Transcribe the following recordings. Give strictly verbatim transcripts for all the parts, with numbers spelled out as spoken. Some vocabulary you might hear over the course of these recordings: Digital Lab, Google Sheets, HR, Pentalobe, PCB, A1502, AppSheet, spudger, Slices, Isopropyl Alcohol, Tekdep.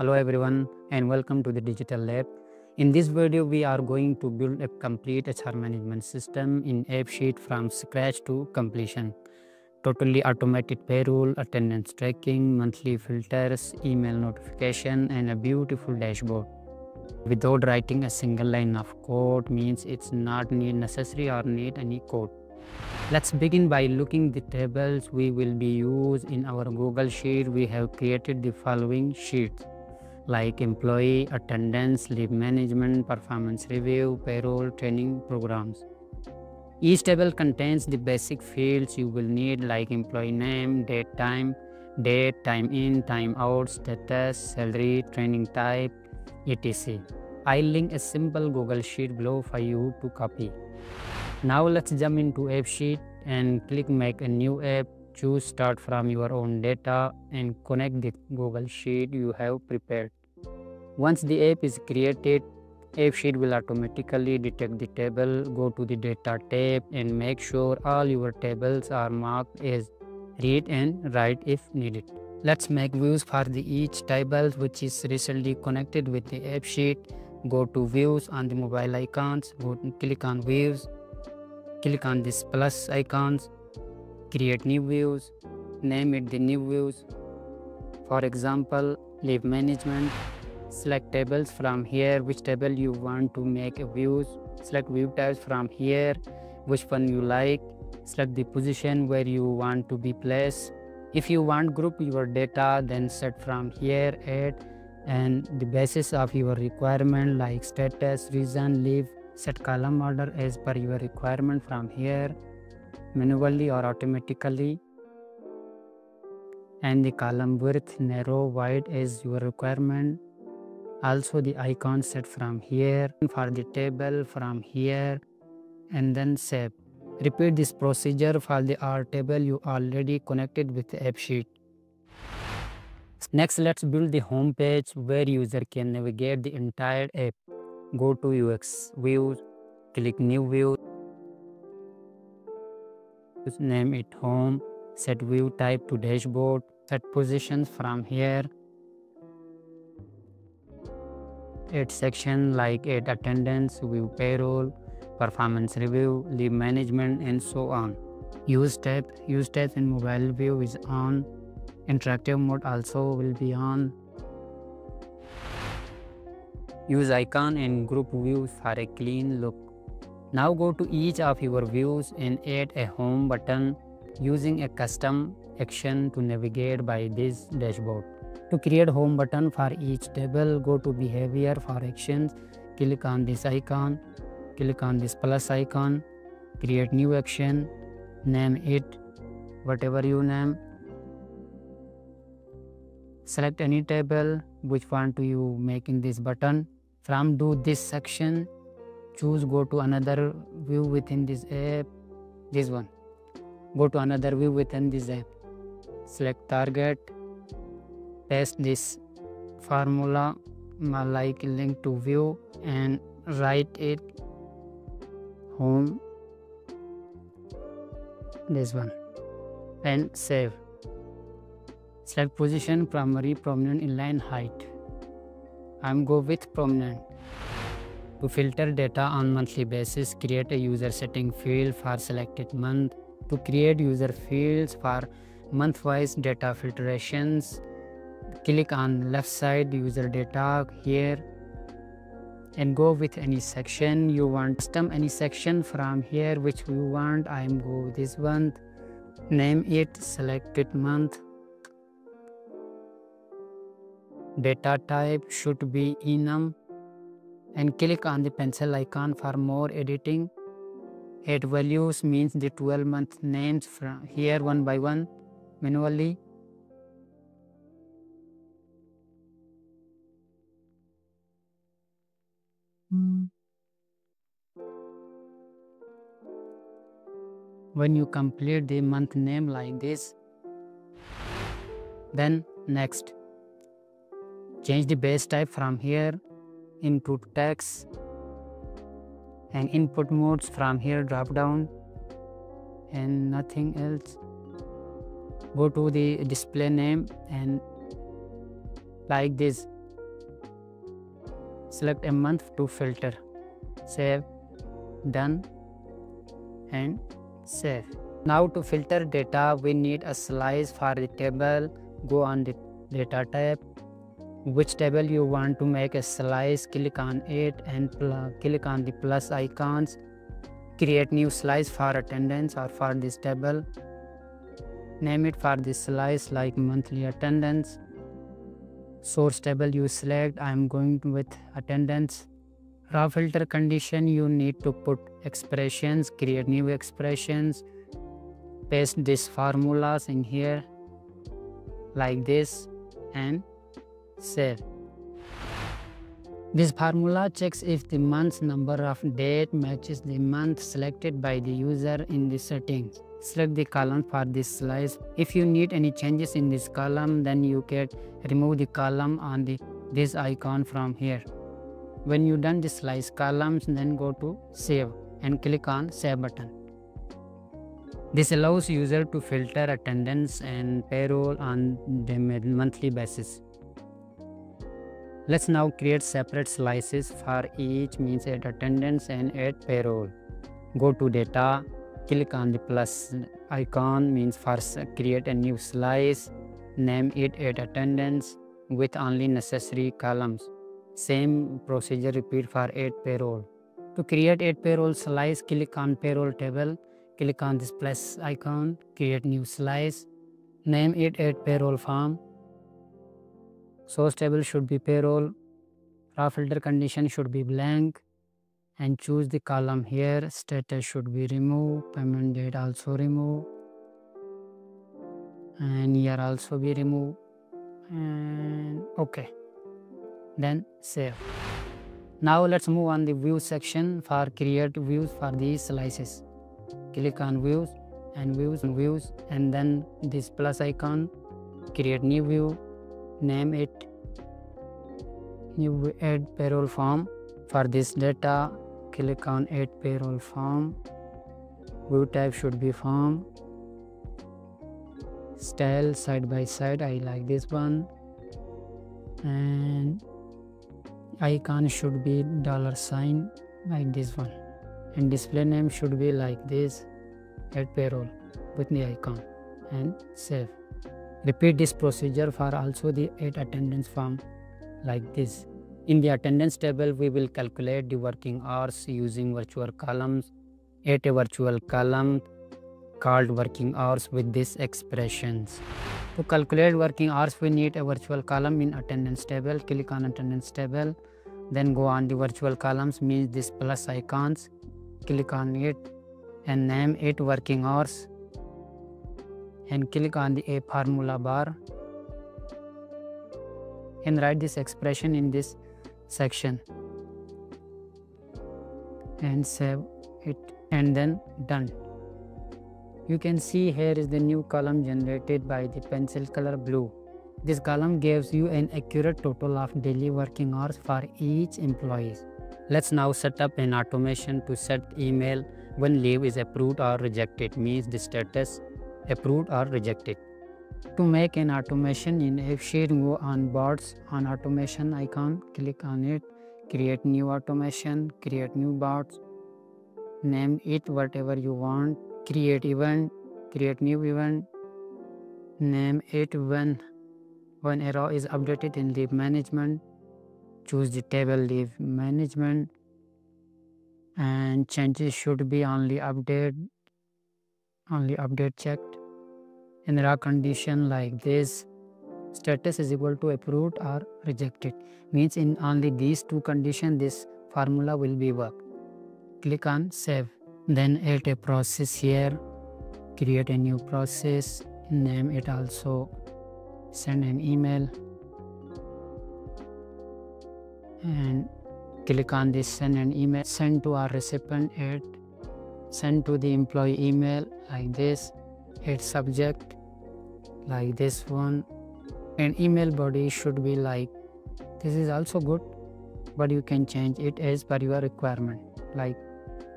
Hello everyone and welcome to the Digital Lab. In this video we are going to build a complete H R management system in AppSheet from scratch to completion. Totally automated payroll, attendance tracking, monthly filters, email notification and a beautiful dashboard. Without writing a single line of code means it's not need necessary or need any code. Let's begin by looking the tables we will be used in our Google Sheet. We have created the following sheets like employee, attendance, leave management, performance review, payroll, training programs. Each table contains the basic fields you will need like employee name, date, time, date, time in, time out, status, salary, training type, et cetera. I'll link a simple Google Sheet below for you to copy. Now let's jump into AppSheet and click Make a new app. Choose Start from your own data and connect the Google Sheet you have prepared. Once the app is created, AppSheet will automatically detect the table. Go to the Data tab and make sure all your tables are marked as Read and Write if needed. Let's make views for the each table which is recently connected with the AppSheet. Go to Views on the mobile icons, go click on Views, click on this plus icons. Create new views, name it the new views, for example leave management. Select tables from here, which table you want to make a views. Select view types from here, which one you like. Select the position where you want to be placed. If you want group your data, then set from here add and the basis of your requirement like status, reason, leave. Set column order as per your requirement from here, manually or automatically, and the column width narrow, wide as your requirement. Also the icon set from here, for the table from here, and then save. Repeat this procedure for the R table you already connected with the AppSheet. Next, let's build the home page where user can navigate the entire app. Go to U X Views, click New View, name it Home, set view type to Dashboard, set positions from here, add section like add attendance, view payroll, performance review, leave management and so on. Use tab, use tab in mobile view is on, interactive mode also will be on. Use icon and group views for a clean look. Now go to each of your views and add a home button using a custom action to navigate by this dashboard. To create home button for each table, go to behavior for actions, click on this icon, click on this plus icon, create new action, name it whatever you name. Select any table which one do you make in this button. From do this section, choose go to another view within this app, this one. Go to another view within this app. Select target, paste this formula like link to view and write it home, this one, and save. Select position, primary, prominent, inline, height. I'm go with prominent. To filter data on monthly basis, create a user setting field for selected month. To create user fields for month-wise data filtrations, click on left side user data here and go with any section you want. Custom any section from here which you want. I'm go this one. Name it selected month. Data type should be enum and click on the pencil icon for more editing. Add values means the twelve month names from here one by one manually. Hmm. When you complete the month name like this, then next. Change the base type from here into text and input modes from here drop down and nothing else. Go to the display name and like this Select a month to filter. Save, done, and save. Now to filter data, we need a slice for the table. Go on the data tab. Which table you want to make a slice, click on it and click on the plus icons. Create new slice for attendance or for this table. Name it for this slice like monthly attendance. Source table you select, I am going with attendance. Raw filter condition, you need to put expressions, create new expressions. Paste these formulas in here like this and save. This formula checks if the month's number of date matches the month selected by the user in the settings. Select the column for this slice. If you need any changes in this column, then you can remove the column on the this icon from here. When you done the slice columns, then go to save and click on save button. This allows user to filter attendance and payroll on the monthly basis. Let's now create separate slices for each, means at attendance and at payroll. Go to data, click on the plus icon, means first create a new slice, name it at attendance with only necessary columns. Same procedure repeat for at payroll. To create at payroll slice, click on payroll table, click on this plus icon, create new slice, name it at payroll form. Source table should be payroll, raw filter condition should be blank, and choose the column here. Status should be removed, payment date also removed, and year also be removed, and okay, then save. Now let's move on the view section for create views for these slices. Click on views and views and views, and then this plus icon, create new view. Name it new add payroll form. For this data, click on add payroll form. View type should be form. Style side by side, I like this one. And icon should be dollar sign like this one. And display name should be like this, add payroll with the icon, and save. Repeat this procedure for also the at attendance form like this. In the attendance table, we will calculate the working hours using virtual columns. At a virtual column called working hours with these expressions. To calculate working hours, we need a virtual column in attendance table. Click on attendance table, then go on the virtual columns, means this plus icons. Click on it and name it working hours. And click on the A formula bar and write this expression in this section and save it, and then done. You can see here is the new column generated by the pencil color blue. This column gives you an accurate total of daily working hours for each employee. Let's now set up an automation to set email when leave is approved or rejected, means the status approved or rejected. To make an automation in AppSheet, go on bots, on automation icon, click on it, create new automation, create new bots, name it whatever you want, create event, create new event, name it when when error is updated in leave management, choose the table leave management, and changes should be only update only update checked. In raw condition like this, status is equal to approved or rejected, means in only these two conditions this formula will be worked. Click on save, then add a process here, create a new process, name it also send an email, and click on this send an email, send to our recipient at send to the employee email like this, hit subject like this one, and email body should be like this is also good, but you can change it as per your requirement like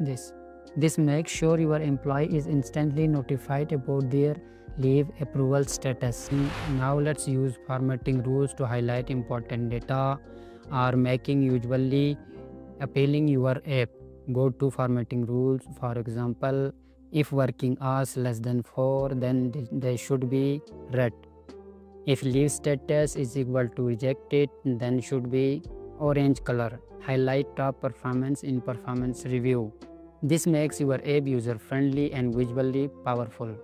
this. This makes sure your employee is instantly notified about their leave approval status. Now let's use formatting rules to highlight important data or making usually appealing your app. Go to formatting rules. For example, if working hours less than four, then they should be red. If leave status is equal to rejected, then should be orange color. Highlight top performance in performance review. This makes your app user-friendly and visually powerful.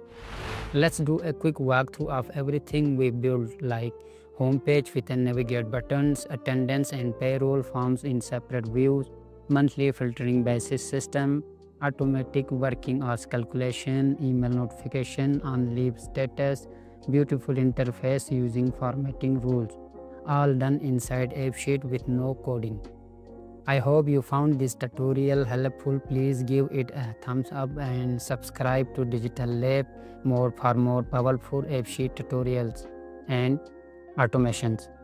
Let's do a quick walkthrough of everything we built, like homepage with a navigate buttons, attendance and payroll forms in separate views, monthly filtering basis system, automatic working hours calculation, email notification on leave status, beautiful interface using formatting rules. All done inside AppSheet with no coding. I hope you found this tutorial helpful. Please give it a thumbs up and subscribe to Digital Lab more for more powerful AppSheet tutorials and automations.